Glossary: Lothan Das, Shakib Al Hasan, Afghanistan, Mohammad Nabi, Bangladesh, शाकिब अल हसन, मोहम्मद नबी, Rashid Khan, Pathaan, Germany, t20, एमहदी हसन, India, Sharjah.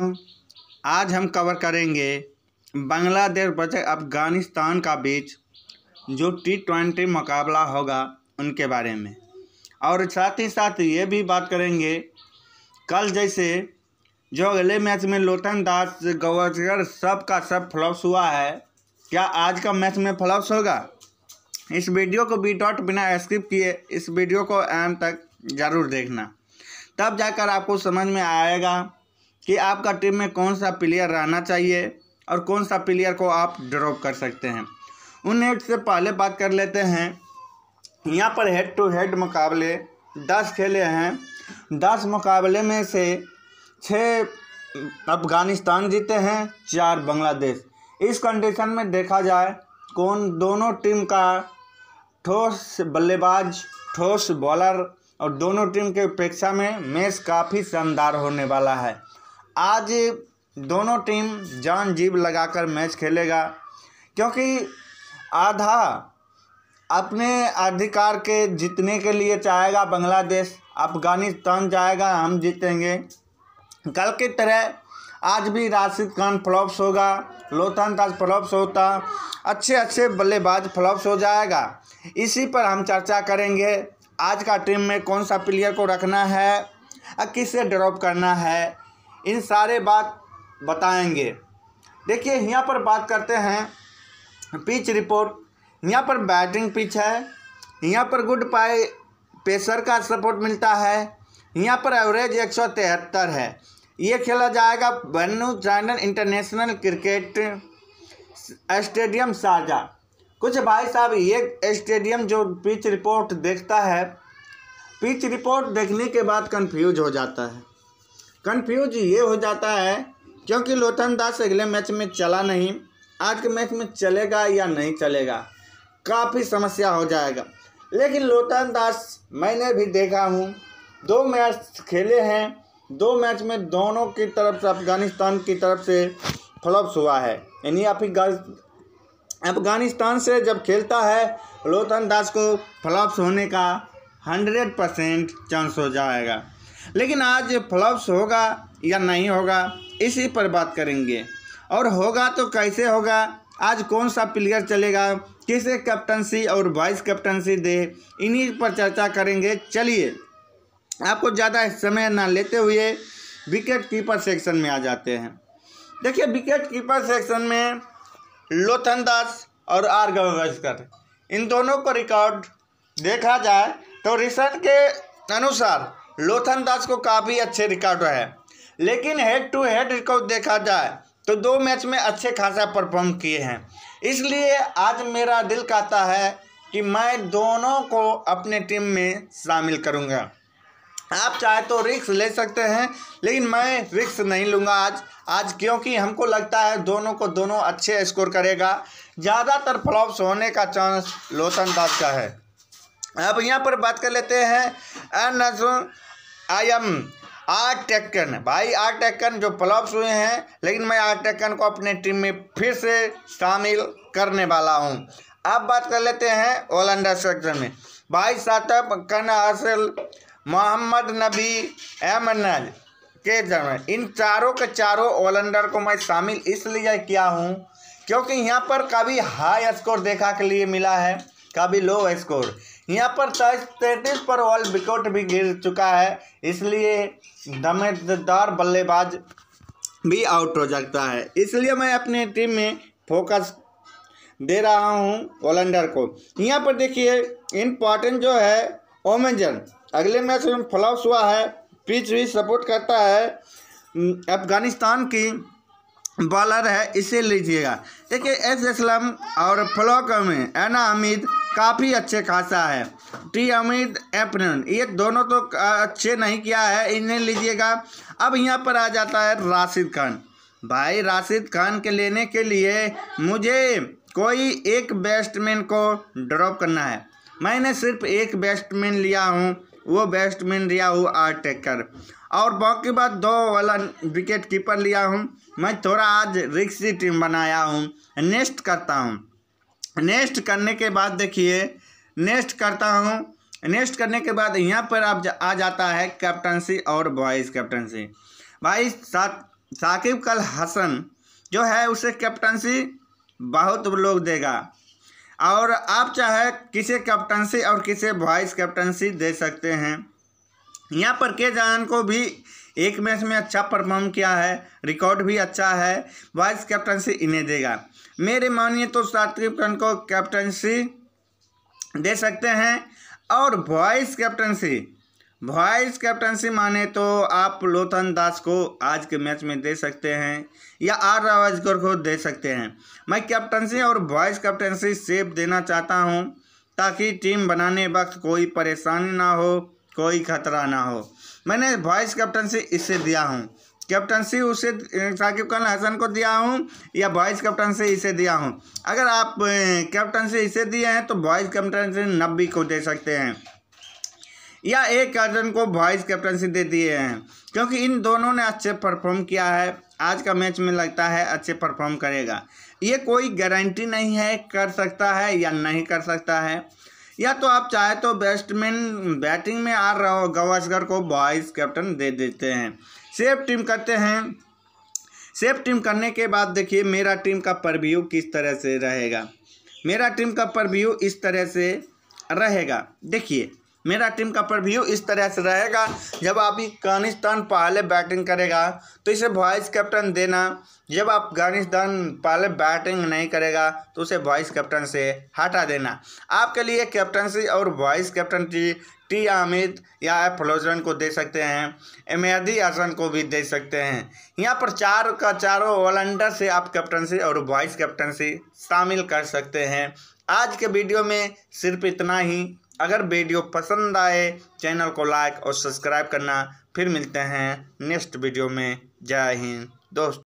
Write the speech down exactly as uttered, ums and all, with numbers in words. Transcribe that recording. आज हम कवर करेंगे बांग्लादेश वर्सेस अफगानिस्तान का बीच जो टी ट्वेंटी मुकाबला होगा उनके बारे में, और साथ ही साथ ये भी बात करेंगे कल जैसे जो अगले मैच में लोथन दास गवास्कर सब का सब फ्लॉप्स हुआ है, क्या आज का मैच में फ्लॉप्स होगा। इस वीडियो को बी डॉट बिना स्किप किए इस वीडियो को एंड तक ज़रूर देखना, तब जाकर आपको समझ में आएगा कि आपका टीम में कौन सा प्लेयर रहना चाहिए और कौन सा प्लेयर को आप ड्रॉप कर सकते हैं। उन हेड से पहले बात कर लेते हैं। यहाँ पर हेड टू हेड मुकाबले दस खेले हैं। दस मुकाबले में से छः अफगानिस्तान जीते हैं, चार बांग्लादेश। इस कंडीशन में देखा जाए कौन दोनों टीम का ठोस बल्लेबाज, ठोस बॉलर और दोनों टीम के अपेक्षा में मैच काफ़ी शानदार होने वाला है। आज दोनों टीम जान जीव लगाकर मैच खेलेगा, क्योंकि आधा अपने अधिकार के जीतने के लिए चाहेगा बांग्लादेश, अफगानिस्तान जाएगा हम जीतेंगे। कल की तरह आज भी राशिद खान फ्लॉप्स होगा, लोथन दास फ्लॉप्स होता, अच्छे अच्छे बल्लेबाज फ्लॉप्स हो जाएगा। इसी पर हम चर्चा करेंगे आज का टीम में कौन सा प्लेयर को रखना है और किसे ड्रॉप करना है, इन सारे बात बताएंगे। देखिए यहाँ पर बात करते हैं पिच रिपोर्ट। यहाँ पर बैटिंग पिच है, यहाँ पर गुड पाई पेसर का सपोर्ट मिलता है, यहाँ पर एवरेज एक सौ तिहत्तर है। ये खेला जाएगा बन्नू ट्रांडन इंटरनेशनल क्रिकेट स्टेडियम शारजा। कुछ भाई साहब ये स्टेडियम जो पिच रिपोर्ट देखता है, पिच रिपोर्ट देखने के बाद कंफ्यूज हो जाता है। कन्फ्यूज ये हो जाता है क्योंकि लोथन दास अगले मैच में चला नहीं, आज के मैच में चलेगा या नहीं चलेगा, काफ़ी समस्या हो जाएगा। लेकिन लोथन दास मैंने भी देखा हूँ, दो मैच खेले हैं, दो मैच में दोनों की तरफ से अफगानिस्तान की तरफ से फ्लॉप्स हुआ है। यानी अफगानिस्तान से जब खेलता है लोथन दास को फ्लॉप्स होने का हंड्रेड परसेंट चांस हो जाएगा। लेकिन आज फ्लॉप्स होगा या नहीं होगा इसी पर बात करेंगे, और होगा तो कैसे होगा, आज कौन सा प्लेयर चलेगा, किसे कैप्टनसी और वाइस कैप्टनसी दे, इन्हीं पर चर्चा करेंगे। चलिए आपको ज़्यादा समय ना लेते हुए विकेट कीपर सेक्शन में आ जाते हैं। देखिए विकेट कीपर सेक्शन में लोथन दास और आर गवास्कर इन दोनों को रिकॉर्ड देखा जाए तो रिसर्च के अनुसार लोथन दास को काफ़ी अच्छे रिकॉर्ड है, लेकिन हेड टू हेड रिकॉर्ड देखा जाए तो दो मैच में अच्छे खासा परफॉर्म किए हैं। इसलिए आज मेरा दिल कहता है कि मैं दोनों को अपने टीम में शामिल करूंगा। आप चाहे तो रिस्क ले सकते हैं, लेकिन मैं रिस्क नहीं लूँगा आज आज क्योंकि हमको लगता है दोनों को दोनों अच्छे स्कोर करेगा। ज़्यादातर फ्लॉप्स होने का चांस लोथन दास का है। अब यहाँ पर बात कर लेते हैं आई एम आर टेक्कन। भाई आर टेक्कन जो फ्लॉप्स हुए हैं, लेकिन मैं आर टेक्कन को अपने टीम में फिर से शामिल करने वाला हूँ। अब बात कर लेते हैं ऑलराउंडर सेक्शन में। भाई शाकिब अल हसन, मोहम्मद नबी, एमन के जर्मन, इन चारों के चारों ऑलराउंडर को मैं शामिल इसलिए किया हूँ क्योंकि यहाँ पर कभी हाई स्कोर देखा के लिए मिला है, कभी लो स्कोर। यहाँ पर तैंतीस पर ऑल विकेट भी गिर चुका है, इसलिए दमदार बल्लेबाज भी आउट हो जाता है। इसलिए मैं अपनी टीम में फोकस दे रहा हूँ ऑलराउंडर को। यहाँ पर देखिए इम्पॉर्टेंट जो है ओमेजन, अगले मैच में फ्लॉप्स हुआ है, पिच भी सपोर्ट करता है, अफगानिस्तान की बॉलर है, इसे लीजिएगा। देखिए एस इस्लाम और फ्लॉक में एना हमीद काफ़ी अच्छे खासा है, टी हमीद एपन, ये दोनों तो अच्छे नहीं किया है, इन्हें लीजिएगा। अब यहाँ पर आ जाता है राशिद खान। भाई राशिद खान के लेने के लिए मुझे कोई एक बैट्समैन को ड्रॉप करना है। मैंने सिर्फ एक बैट्समैन लिया हूँ, वो बैट्समैन लिया हूँ आर टेकर, और बाकी बात दो वाला विकेट कीपर लिया हूँ। मैं थोड़ा आज रिक्सी टीम बनाया हूँ, नेस्ट करता हूँ। नेस्ट करने के बाद देखिए नेस्ट करता हूँ, नेस्ट करने के बाद यहाँ पर आप जा, आ जाता है कैप्टनसी और वाइस कैप्टनसी। भाई साथ शाकिब अल हसन जो है उसे कैप्टनसी बहुत लोग देगा और आप चाहे किसे कैप्टनसी और किसे वाइस कैप्टनसी दे सकते हैं। यहाँ पर के जवान को भी एक मैच में अच्छा परफॉर्म किया है, रिकॉर्ड भी अच्छा है, वाइस कैप्टनसी इन्हें देगा। मेरे मानिए तो शाकिब खान को कैप्टनसी दे सकते हैं और वाइस कैप्टनसी वाइस कैप्टनसी माने तो आप लोथन दास को आज के मैच में दे सकते हैं या आर रावजकर को दे सकते हैं। मैं कैप्टनसी और वाइस कैप्टनसी सेफ देना चाहता हूं ताकि टीम बनाने वक्त कोई परेशानी ना हो, कोई खतरा ना हो। मैंने वाइस कैप्टनसी इसे दिया हूं, कैप्टनसी उसे शाकिब अल हसन को दिया हूं या वाइस कैप्टनसी इसे दिया हूं। अगर आप कैप्टनसी इसे दिए हैं तो वाइस कैप्टनसी नबी को दे सकते हैं या एक अर्जन को वाइस कैप्टनसी दे दिए हैं, क्योंकि इन दोनों ने अच्छे परफॉर्म किया है। आज का मैच में लगता है अच्छे परफॉर्म करेगा। ये कोई गारंटी नहीं है कर सकता है या नहीं कर सकता है। या तो आप चाहे तो बैट्समैन बैटिंग में आर गावस्कर को वाइस कैप्टन दे देते हैं। सेफ टीम करते हैं। सेफ टीम करने के बाद देखिए मेरा टीम का परव्यू किस तरह से रहेगा। मेरा टीम का परव्यू इस तरह से रहेगा। देखिए मेरा टीम का परव्यू इस तरह से रहेगा। जब आप अफगानिस्तान पहले बैटिंग करेगा तो इसे वाइस कैप्टन देना, जब आप अफगानिस्तान पहले बैटिंग नहीं करेगा तो उसे वाइस कैप्टन से हटा देना। आपके लिए कैप्टनसी और वाइस कैप्टन टी टी आमिद या फलोजन को दे सकते हैं, एमहदी हसन को भी दे सकते हैं। यहाँ पर चार का चारों ऑलराउंडर से आप कैप्टनसी और वाइस कैप्टनसी शामिल कर सकते हैं। आज के वीडियो में सिर्फ इतना ही। अगर वीडियो पसंद आए चैनल को लाइक और सब्सक्राइब करना। फिर मिलते हैं नेक्स्ट वीडियो में। जय हिंद दोस्त।